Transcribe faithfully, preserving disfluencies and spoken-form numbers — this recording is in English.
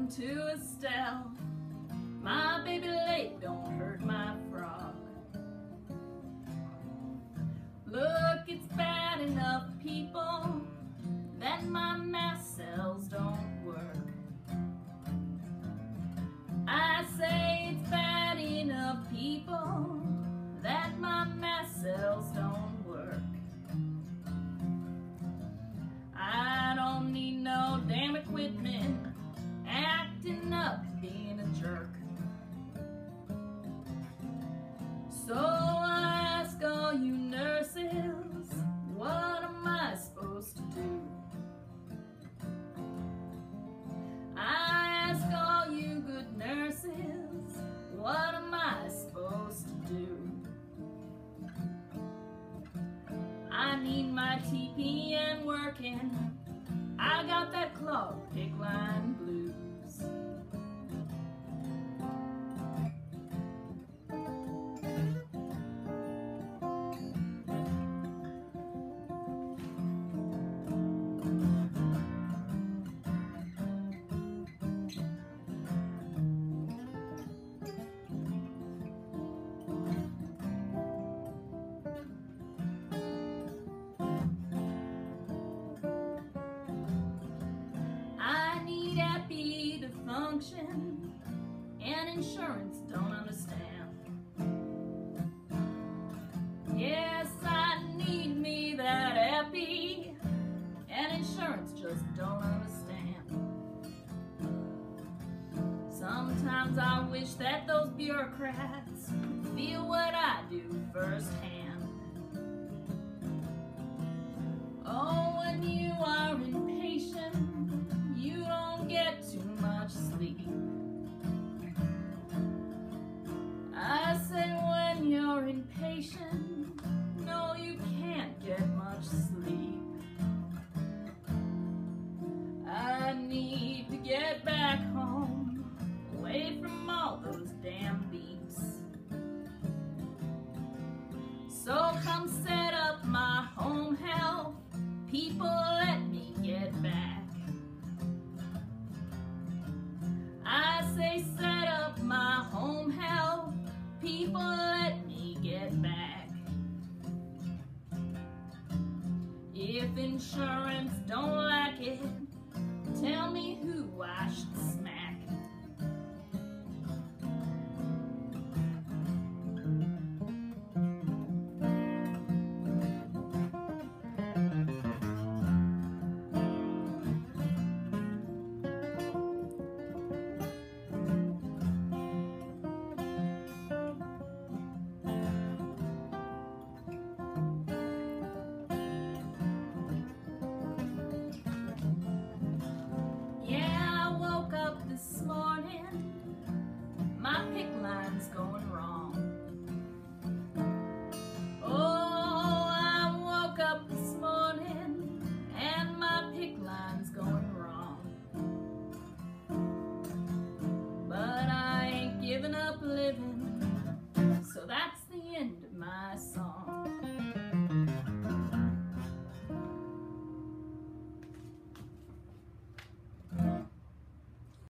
Welcome to Estelle. My Babyleg don't hurt my frog. Look, it's bad enough, people, that my mast cells don't work. I say it's bad enough, people, that my mast cells don't work. I don't need no damn equipment acting up, being a jerk. So I ask all you nurses, what am I supposed to do? I ask all you good nurses, what am I supposed to do? I need my T P N working. I got that claw pick line blues. Epi to function, and insurance don't understand. Yes, I need me that epi, and insurance just don't understand. Sometimes I wish that those bureaucrats could feel what I do firsthand. Oh, when you are impatient, you don't get too much sleep. I say when you're impatient, no, you can't get much sleep. I need to get back home, away from all those damn beeps. So come set up my home health, people, let me get back. I say set up my home health, people, let me get back. If insurance don't like it, tell me who I should smack. This morning, my pick line's going wrong. Oh, I woke up this morning and my pick line's going wrong. But I ain't giving up living, so that's the end of my song.